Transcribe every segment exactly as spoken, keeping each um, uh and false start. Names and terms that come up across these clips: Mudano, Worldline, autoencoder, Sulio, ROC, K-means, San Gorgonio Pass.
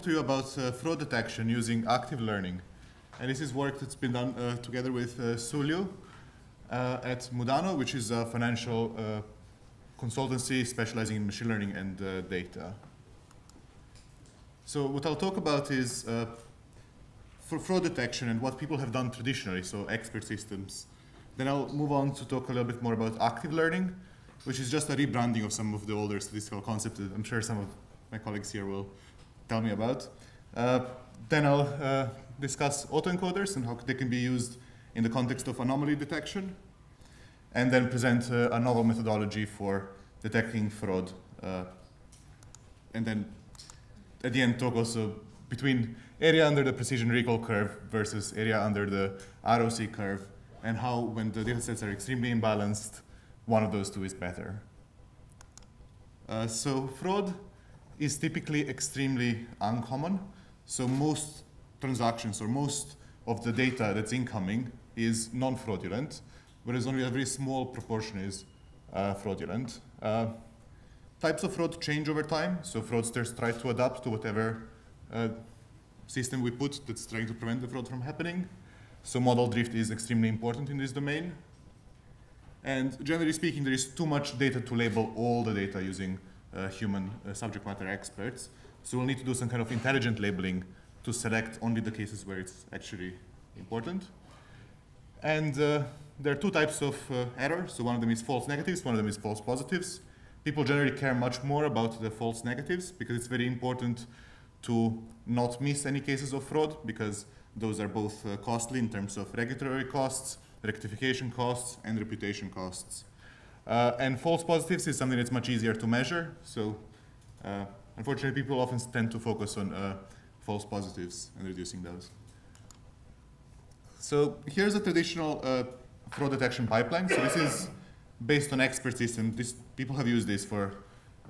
talk to you about uh, fraud detection using active learning. And this is work that's been done uh, together with uh, Sulio uh, at Mudano, which is a financial uh, consultancy specializing in machine learning and uh, data. So what I'll talk about is uh, for fraud detection and what people have done traditionally, so expert systems. Then I'll move on to talk a little bit more about active learning, which is just a rebranding of some of the older statistical concepts that I'm sure some of my colleagues here will tell me about. Uh, then I'll uh, discuss autoencoders and how they can be used in the context of anomaly detection, and then present uh, a novel methodology for detecting fraud. Uh, and then at the end talk also between area under the precision recall curve versus area under the R O C curve, and how when the data sets are extremely imbalanced, one of those two is better. Uh, so fraud is typically extremely uncommon. So most transactions or most of the data that's incoming is non-fraudulent, whereas only a very small proportion is uh, fraudulent. Uh, types of fraud change over time. So fraudsters try to adapt to whatever uh, system we put that's trying to prevent the fraud from happening. So model drift is extremely important in this domain. And generally speaking, there is too much data to label all the data using uh, human uh, subject matter experts. So we'll need to do some kind of intelligent labeling to select only the cases where it's actually important. And uh, there are two types of uh, error. So one of them is false negatives, one of them is false positives. People generally care much more about the false negatives because it's very important to not miss any cases of fraud, because those are both uh, costly in terms of regulatory costs, rectification costs, and reputation costs. Uh, and false positives is something that's much easier to measure. So uh, unfortunately, people often tend to focus on uh, false positives and reducing those. So here's a traditional uh, fraud detection pipeline. So this is based on expert systems. This, people have used this for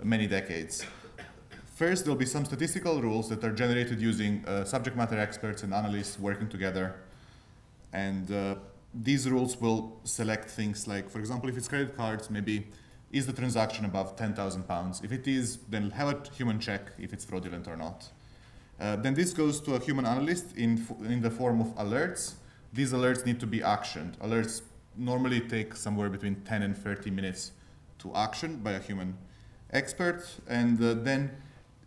many decades. First, there'll be some statistical rules that are generated using uh, subject matter experts and analysts working together. And uh, these rules will select things like, for example, if it's credit cards, maybe is the transaction above ten thousand pounds? If it is, then have a human check if it's fraudulent or not. Uh, then this goes to a human analyst in, in the form of alerts. These alerts need to be actioned. Alerts normally take somewhere between ten and thirty minutes to action by a human expert. And uh, then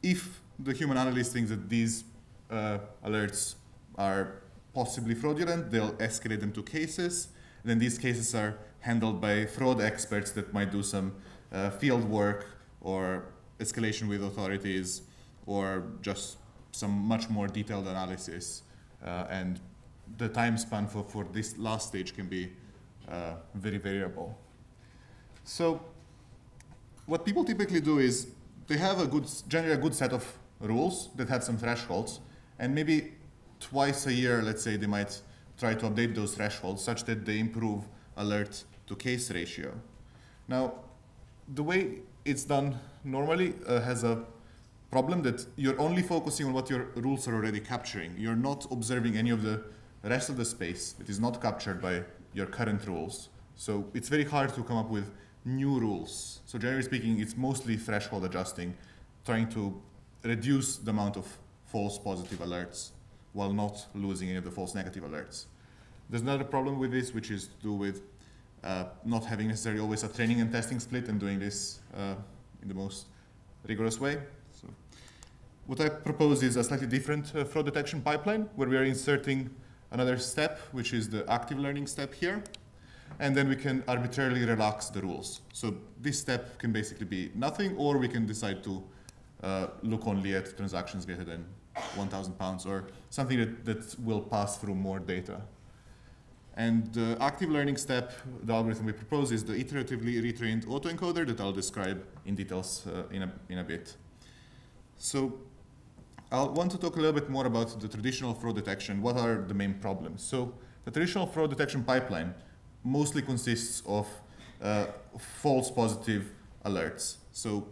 if the human analyst thinks that these uh, alerts are possibly fraudulent, they'll escalate them to cases. And then these cases are handled by fraud experts that might do some uh, field work or escalation with authorities or just some much more detailed analysis. Uh, and the time span for, for this last stage can be uh, very variable. So what people typically do is they have a good, generally a good set of rules that have some thresholds, and maybe twice a year, let's say, they might try to update those thresholds such that they improve alert to case ratio. Now, the way it's done normally uh, has a problem that you're only focusing on what your rules are already capturing. You're not observing any of the rest of the space that is not captured by your current rules. So it's very hard to come up with new rules. So generally speaking, it's mostly threshold adjusting, trying to reduce the amount of false positive alerts while not losing any of the false negative alerts. There's another problem with this, which is to do with uh, not having necessarily always a training and testing split and doing this uh, in the most rigorous way. So what I propose is a slightly different uh, fraud detection pipeline, where we are inserting another step, which is the active learning step here. And then we can arbitrarily relax the rules. So this step can basically be nothing, or we can decide to uh, look only at transactions greater than one thousand pounds, or something that, that will pass through more data. And the active learning step, the algorithm we propose, is the iteratively retrained autoencoder that I'll describe in details uh, in, a, in a bit. So I want to talk a little bit more about the traditional fraud detection. What are the main problems? So the traditional fraud detection pipeline mostly consists of uh, false positive alerts. So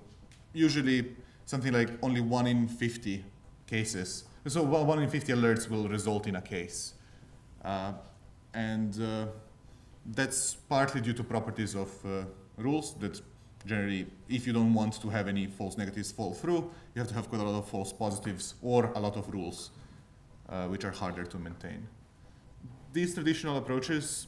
usually something like only one in fifty cases. So one in fifty alerts will result in a case. Uh, and uh, that's partly due to properties of uh, rules that generally, if you don't want to have any false negatives fall through, you have to have quite a lot of false positives or a lot of rules, uh, which are harder to maintain. These traditional approaches,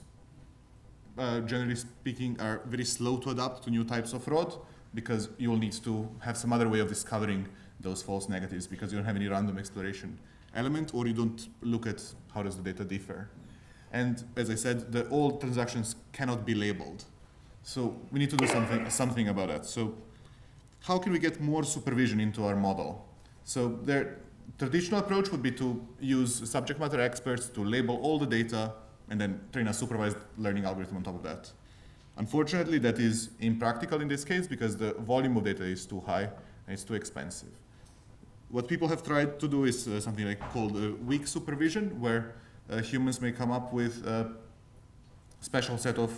uh, generally speaking, are very slow to adapt to new types of fraud, because you will need to have some other way of discovering those false negatives, because you don't have any random exploration element, or you don't look at how does the data differ. And as I said, the old transactions cannot be labeled. So we need to do something, something about that. So how can we get more supervision into our model? So the traditional approach would be to use subject matter experts to label all the data and then train a supervised learning algorithm on top of that. Unfortunately, that is impractical in this case because the volume of data is too high and it's too expensive. What people have tried to do is uh, something like called uh, weak supervision, where uh, humans may come up with a special set of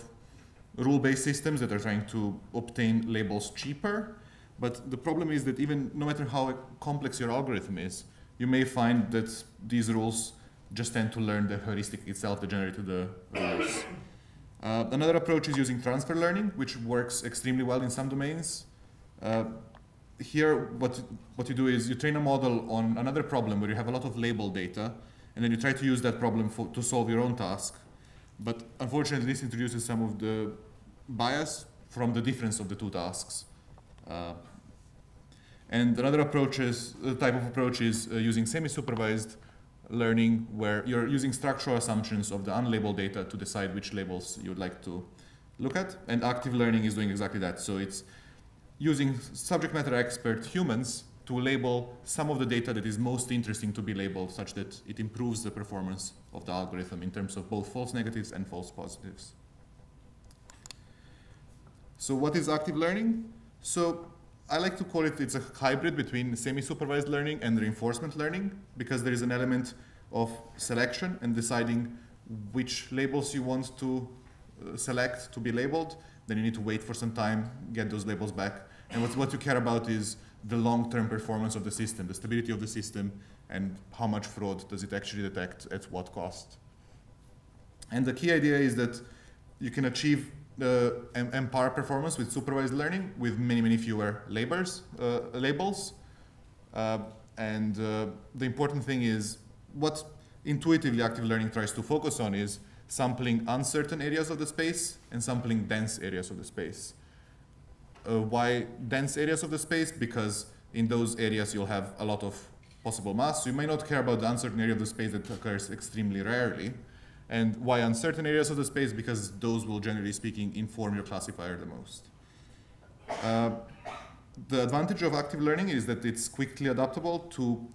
rule-based systems that are trying to obtain labels cheaper. But the problem is that even no matter how complex your algorithm is, you may find that these rules just tend to learn the heuristic itself that generated the rules. Uh, another approach is using transfer learning, which works extremely well in some domains. Uh, here, what, what you do is you train a model on another problem where you have a lot of label data, and then you try to use that problem for, to solve your own task. But unfortunately, this introduces some of the bias from the difference of the two tasks. Uh, and another approach is, uh, type of approach is uh, using semi-supervised learning, where you're using structural assumptions of the unlabeled data to decide which labels you'd like to look at. And active learning is doing exactly that. So it's using subject matter expert humans to label some of the data that is most interesting to be labeled, such that it improves the performance of the algorithm in terms of both false negatives and false positives. So what is active learning? So I like to call it, it's a hybrid between semi-supervised learning and reinforcement learning, because there is an element of selection and deciding which labels you want to uh, select to be labeled. Then you need to wait for some time, get those labels back. And what, what you care about is the long-term performance of the system, the stability of the system, and how much fraud does it actually detect at what cost. And the key idea is that you can achieve the M P A R performance with supervised learning with many, many fewer labors, uh, labels. Uh, and uh, the important thing is what intuitively active learning tries to focus on is sampling uncertain areas of the space and sampling dense areas of the space. Uh, why dense areas of the space? Because in those areas you'll have a lot of possible mass. So you may not care about the uncertain area of the space that occurs extremely rarely. And why uncertain areas of the space? Because those will, generally speaking, inform your classifier the most. Uh, the advantage of active learning is that it's quickly adaptable to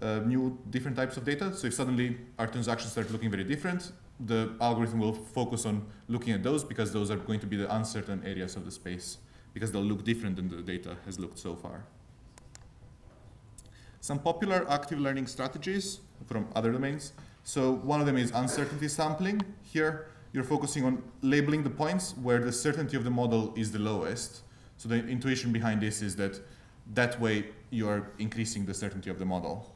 uh, new different types of data. So if suddenly our transactions start looking very different, the algorithm will focus on looking at those, because those are going to be the uncertain areas of the space, because they'll look different than the data has looked so far. Some popular active learning strategies from other domains. So one of them is uncertainty sampling. Here, you're focusing on labeling the points where the certainty of the model is the lowest. So the intuition behind this is that that way you are increasing the certainty of the model.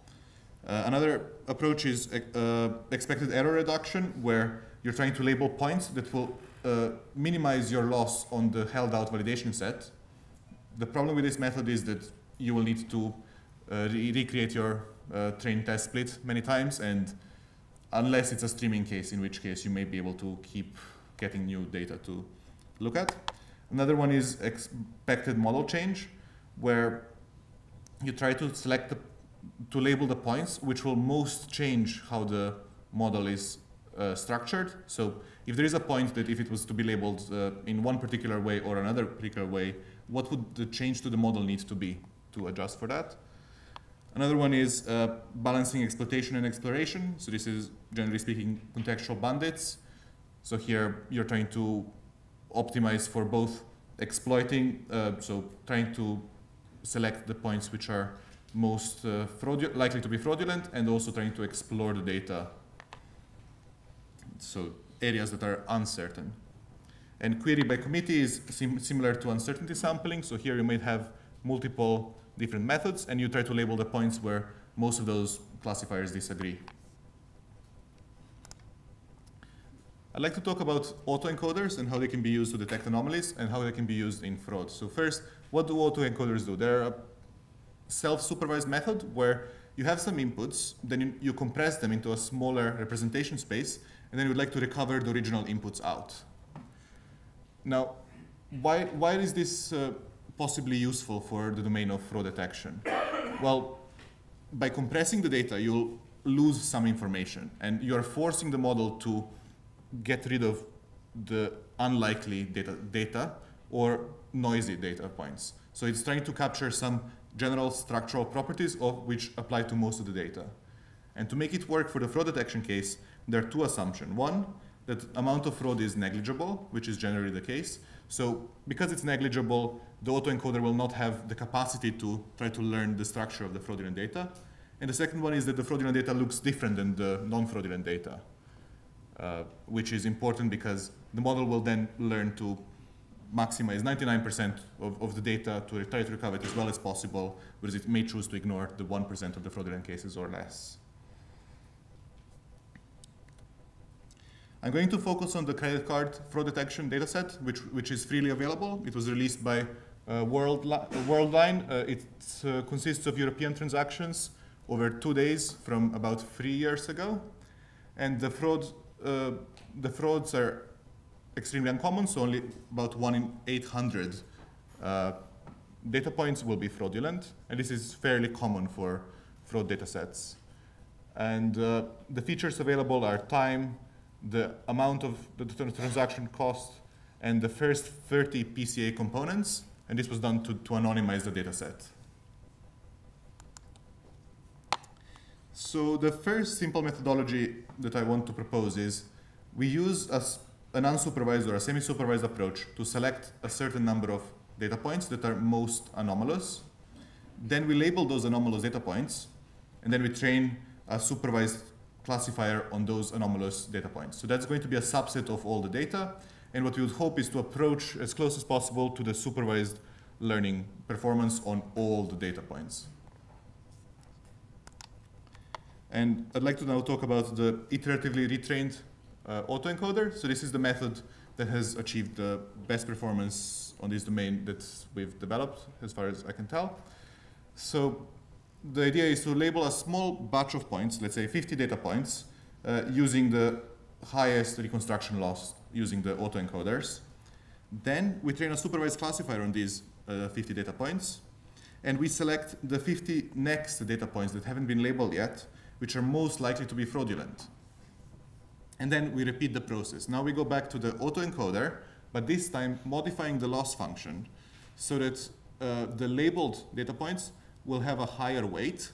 Uh, another approach is uh, expected error reduction, where you're trying to label points that will uh, minimize your loss on the held out validation set. The problem with this method is that you will need to uh, re recreate your uh, train test split many times, and unless it's a streaming case, in which case you may be able to keep getting new data to look at. Another one is expected model change, where you try to select the, to label the points which will most change how the model is uh, structured. So if there is a point that if it was to be labeled uh, in one particular way or another particular way, what would the change to the model need to be to adjust for that? Another one is uh, balancing exploitation and exploration. So this is, generally speaking, contextual bandits. So here you're trying to optimize for both exploiting, uh, so trying to select the points which are most uh, likely to be fraudulent, and also trying to explore the data, so areas that are uncertain. And query by committee is sim similar to uncertainty sampling. So here you might have multiple different methods, and you try to label the points where most of those classifiers disagree. I'd like to talk about autoencoders and how they can be used to detect anomalies and how they can be used in fraud. So first, what do autoencoders do? They're a self-supervised method where you have some inputs, then you, you compress them into a smaller representation space, and then you would like to recover the original inputs out. Now, why, why is this uh, possibly useful for the domain of fraud detection? Well, by compressing the data, you'll lose some information, and you're forcing the model to get rid of the unlikely data, data or noisy data points. So it's trying to capture some general structural properties of which apply to most of the data. And to make it work for the fraud detection case, there are two assumptions. One, that amount of fraud is negligible, which is generally the case. So because it's negligible, the autoencoder will not have the capacity to try to learn the structure of the fraudulent data. And the second one is that the fraudulent data looks different than the non-fraudulent data, uh, which is important because the model will then learn to maximize ninety-nine percent of, of the data to try to recover it as well as possible, whereas it may choose to ignore the one percent of the fraudulent cases or less. I'm going to focus on the credit card fraud detection dataset, which, which is freely available. It was released by uh, Worldline. Uh, it uh, consists of European transactions over two days from about three years ago. And the, fraud, uh, the frauds are extremely uncommon, so only about one in eight hundred uh, data points will be fraudulent, and this is fairly common for fraud data sets. And uh, the features available are time, the amount of the transaction cost, and the first thirty P C A components, and this was done to, to anonymize the data set. So the first simple methodology that I want to propose is we use a an unsupervised or a semi-supervised approach to select a certain number of data points that are most anomalous. Then we label those anomalous data points, and then we train a supervised classifier on those anomalous data points. So that's going to be a subset of all the data, and what we would hope is to approach as close as possible to the supervised learning performance on all the data points. And I'd like to now talk about the iteratively retrained Uh, autoencoder. So this is the method that has achieved the best performance on this domain that we've developed, as far as I can tell. So the idea is to label a small batch of points, let's say fifty data points, uh, using the highest reconstruction loss using the autoencoders. Then we train a supervised classifier on these uh, fifty data points, and we select the fifty next data points that haven't been labeled yet, which are most likely to be fraudulent. And then we repeat the process. Now we go back to the autoencoder, but this time modifying the loss function so that uh, the labeled data points will have a higher weight,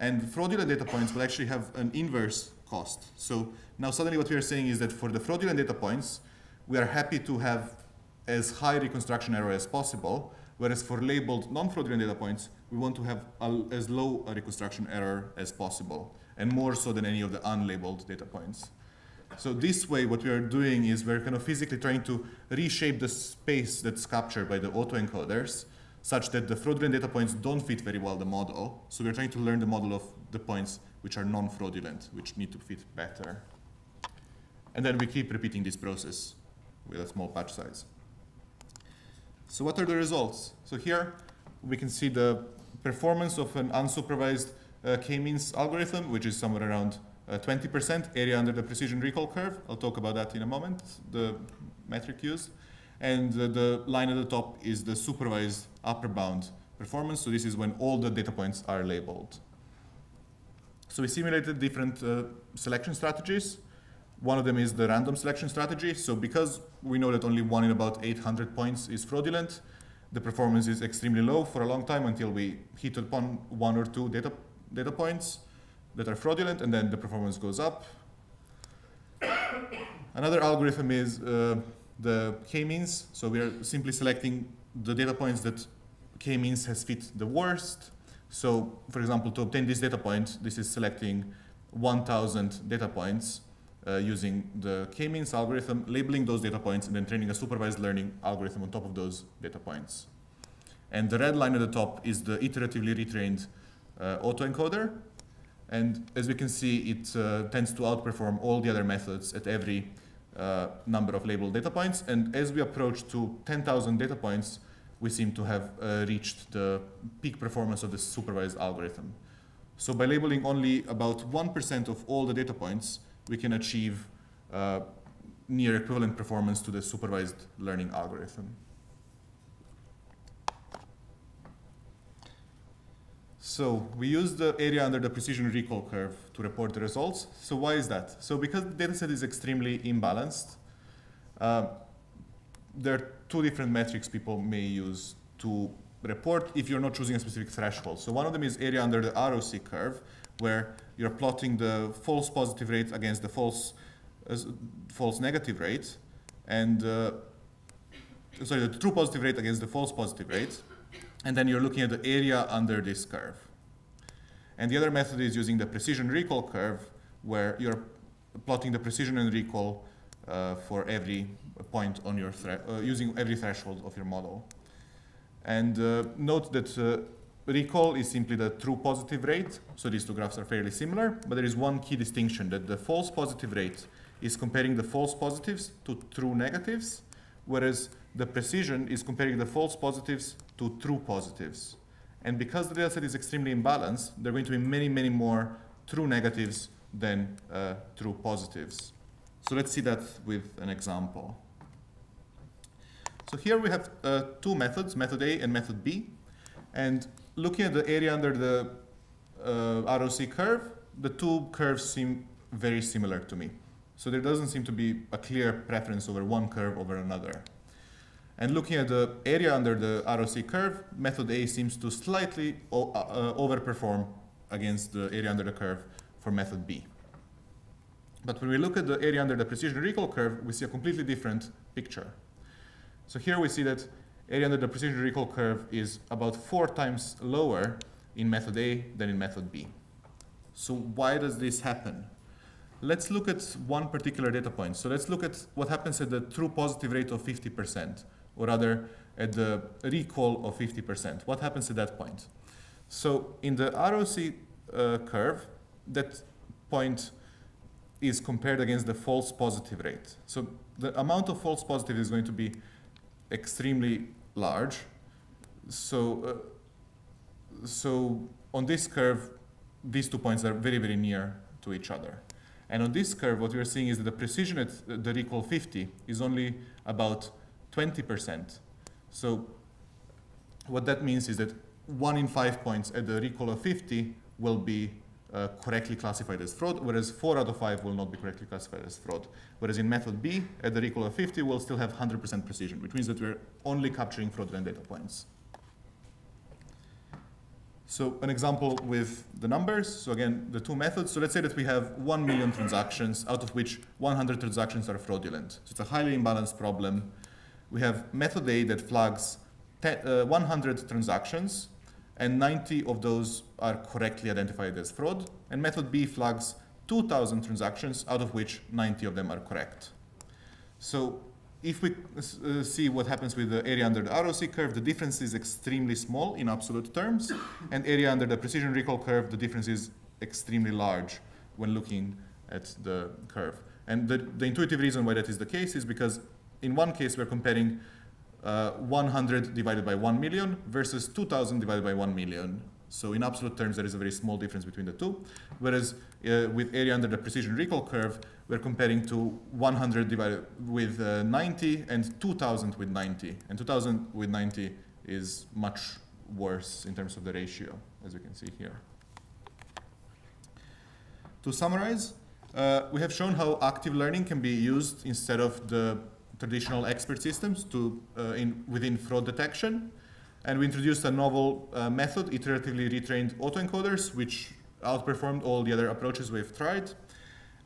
and fraudulent data points will actually have an inverse cost. So now suddenly what we are saying is that for the fraudulent data points, we are happy to have as high reconstruction error as possible, whereas for labeled non-fraudulent data points, we want to have a, as low a reconstruction error as possible, and more so than any of the unlabeled data points. So this way, what we are doing is we're kind of physically trying to reshape the space that's captured by the autoencoders such that the fraudulent data points don't fit very well the model. So we're trying to learn the model of the points which are non-fraudulent, which need to fit better. And then we keep repeating this process with a small batch size. So what are the results? So here we can see the performance of an unsupervised uh, K-means algorithm, which is somewhere around twenty percent area under the precision recall curve. I'll talk about that in a moment, the metric used. And uh, the line at the top is the supervised upper bound performance. So this is when all the data points are labeled. So we simulated different uh, selection strategies. One of them is the random selection strategy. So because we know that only one in about eight hundred points is fraudulent, the performance is extremely low for a long time until we hit upon one or two data, data points that are fraudulent, and then the performance goes up. Another algorithm is uh, the K-means. So we are simply selecting the data points that K-means has fit the worst. So for example, to obtain this data point, this is selecting one thousand data points uh, using the K-means algorithm, labeling those data points, and then training a supervised learning algorithm on top of those data points. And the red line at the top is the iteratively retrained uh, autoencoder. And as we can see, it uh, tends to outperform all the other methods at every uh, uh, number of labeled data points. And as we approach to ten thousand data points, we seem to have uh, reached the peak performance of this supervised algorithm. So by labeling only about one percent of all the data points, we can achieve uh, near equivalent performance to the supervised learning algorithm. So we use the area under the precision recall curve to report the results. So why is that? So because the dataset is extremely imbalanced, uh, there are two different metrics people may use to report if you're not choosing a specific threshold. So one of them is area under the R O C curve, where you're plotting the false positive rate against the false uh, false negative rate, and uh, sorry, the true positive rate against the false positive rate. And then you're looking at the area under this curve. And the other method is using the precision recall curve, where you're plotting the precision and recall uh, for every point on your thre uh, using every threshold of your model. And uh, note that uh, recall is simply the true positive rate. So these two graphs are fairly similar, but there is one key distinction, that the false positive rate is comparing the false positives to true negatives, whereas the precision is comparing the false positives to true positives. And because the dataset is extremely imbalanced, there are going to be many, many more true negatives than uh, true positives. So let's see that with an example. So here we have uh, two methods, method A and method B. And looking at the area under the uh, R O C curve, the two curves seem very similar to me. So there doesn't seem to be a clear preference over one curve over another. And looking at the area under the R O C curve, method A seems to slightly o uh, overperform against the area under the curve for method B. But when we look at the area under the precision recall curve, we see a completely different picture. So here we see that area under the precision recall curve is about four times lower in method A than in method B. So why does this happen? Let's look at one particular data point. So let's look at what happens at the true positive rate of fifty percent. Or rather, at the recall of fifty percent. What happens at that point? So in the R O C uh, curve, that point is compared against the false positive rate. So the amount of false positive is going to be extremely large. So, uh, so on this curve, these two points are very, very near to each other. And on this curve, what we're seeing is that the precision at the recall fifty is only about twenty percent. So what that means is that one in five points at the recall of fifty will be uh, correctly classified as fraud, whereas four out of five will not be correctly classified as fraud. Whereas in method B, at the recall of fifty, we'll still have one hundred percent precision, which means that we're only capturing fraudulent data points. So an example with the numbers. So again, the two methods. So let's say that we have one million transactions, out of which one hundred transactions are fraudulent. So it's a highly imbalanced problem. We have method A that flags one hundred transactions, and ninety of those are correctly identified as fraud. And method B flags two thousand transactions, out of which ninety of them are correct. So if we uh, see what happens with the area under the R O C curve, the difference is extremely small in absolute terms. And area under the precision recall curve, the difference is extremely large when looking at the curve. And the, the intuitive reason why that is the case is because in one case, we're comparing uh, one hundred divided by one million versus two thousand divided by one million. So in absolute terms, there is a very small difference between the two. Whereas uh, with area under the precision recall curve, we're comparing to one hundred divided with uh, ninety and two thousand with ninety. And two thousand with ninety is much worse in terms of the ratio, as you can see here. To summarize, uh, we have shown how active learning can be used instead of the traditional expert systems to, uh, in, within fraud detection. And we introduced a novel uh, method, iteratively retrained autoencoders, which outperformed all the other approaches we've tried.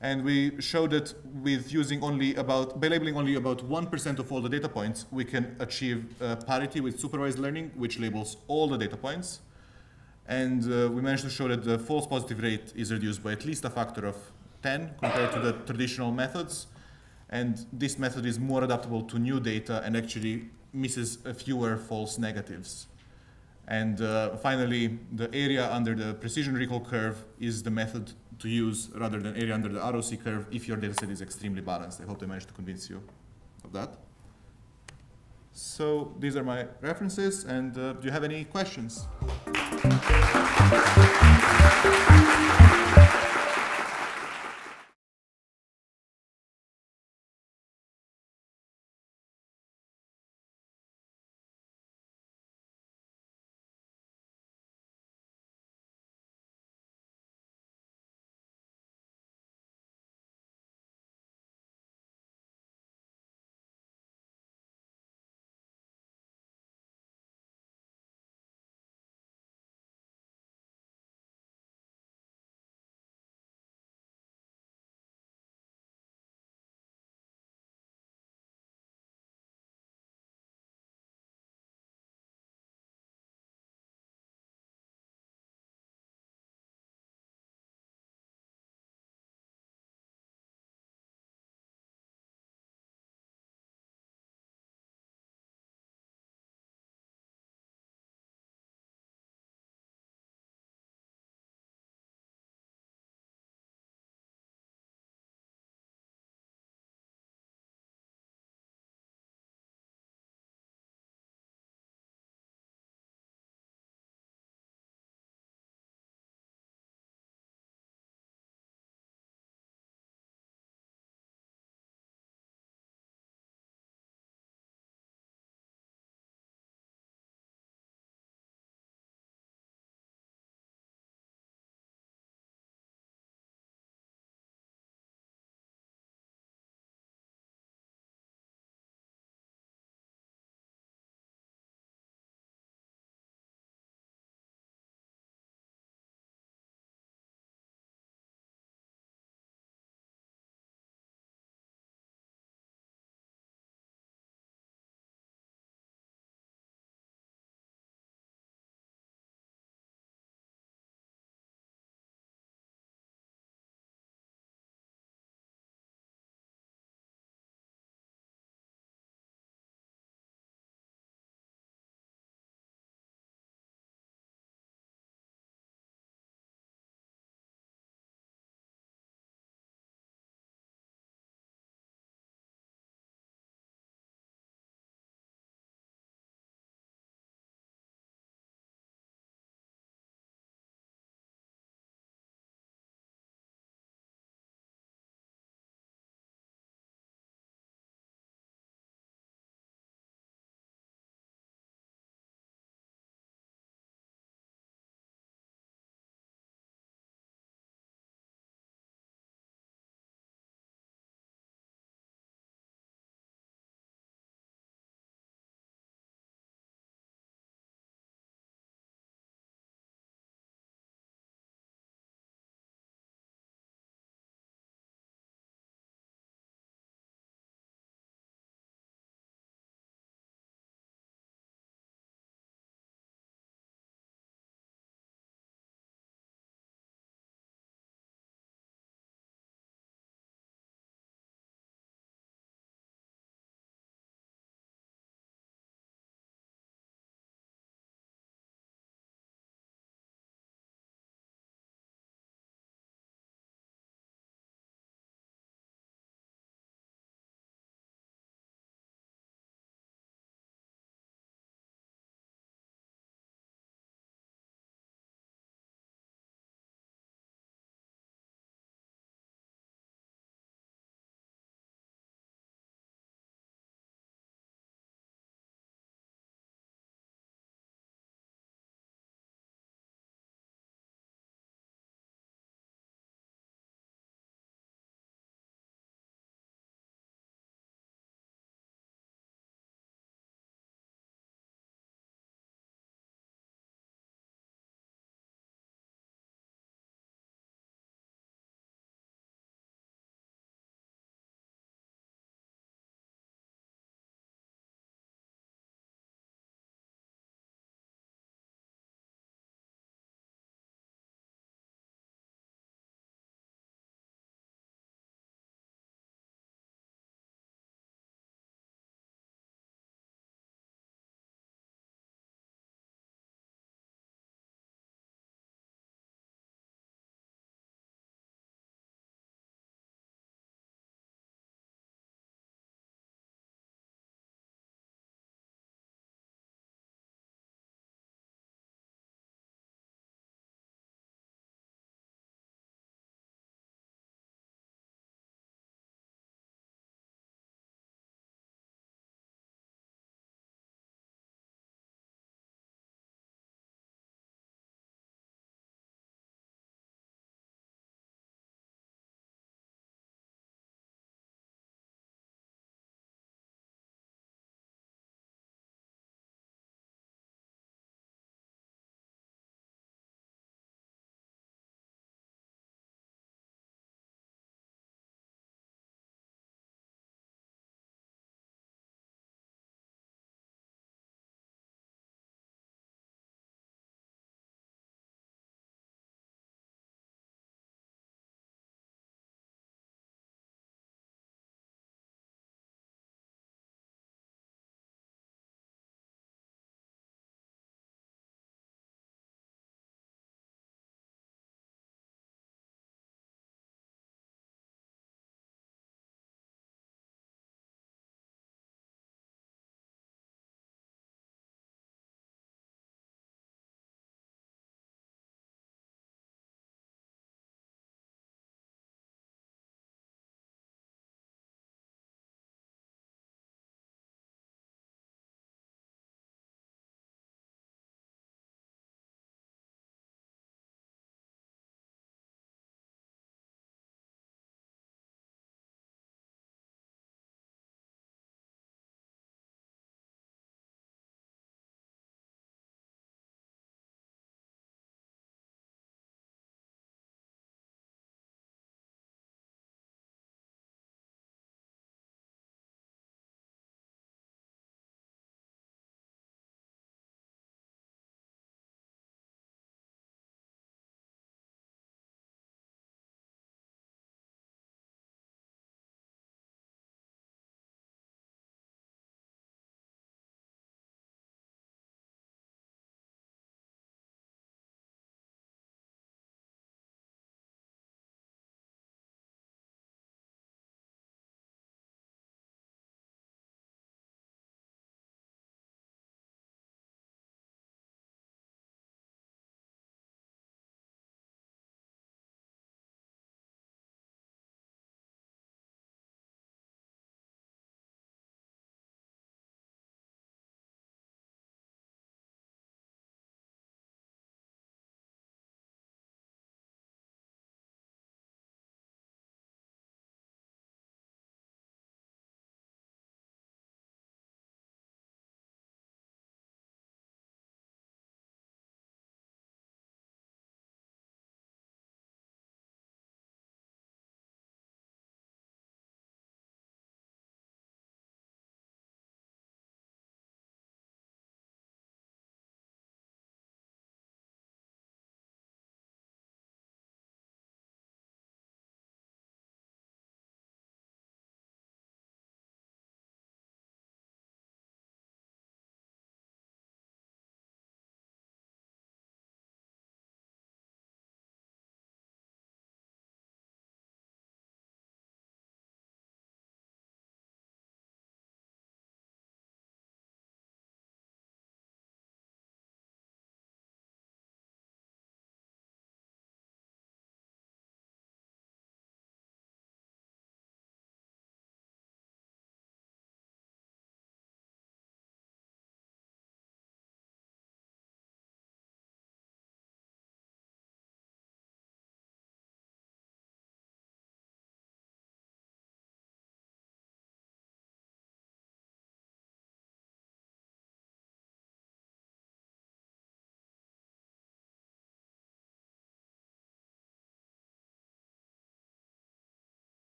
And we showed that with using only about, by labeling only about one percent of all the data points, we can achieve uh, parity with supervised learning, which labels all the data points. And uh, we managed to show that the false positive rate is reduced by at least a factor of ten compared to the traditional methods. And this method is more adaptable to new data and actually misses fewer false negatives. And uh, finally, the area under the precision recall curve is the method to use rather than area under the R O C curve if your data set is extremely balanced. I hope I managed to convince you of that. So these are my references, and uh, do you have any questions?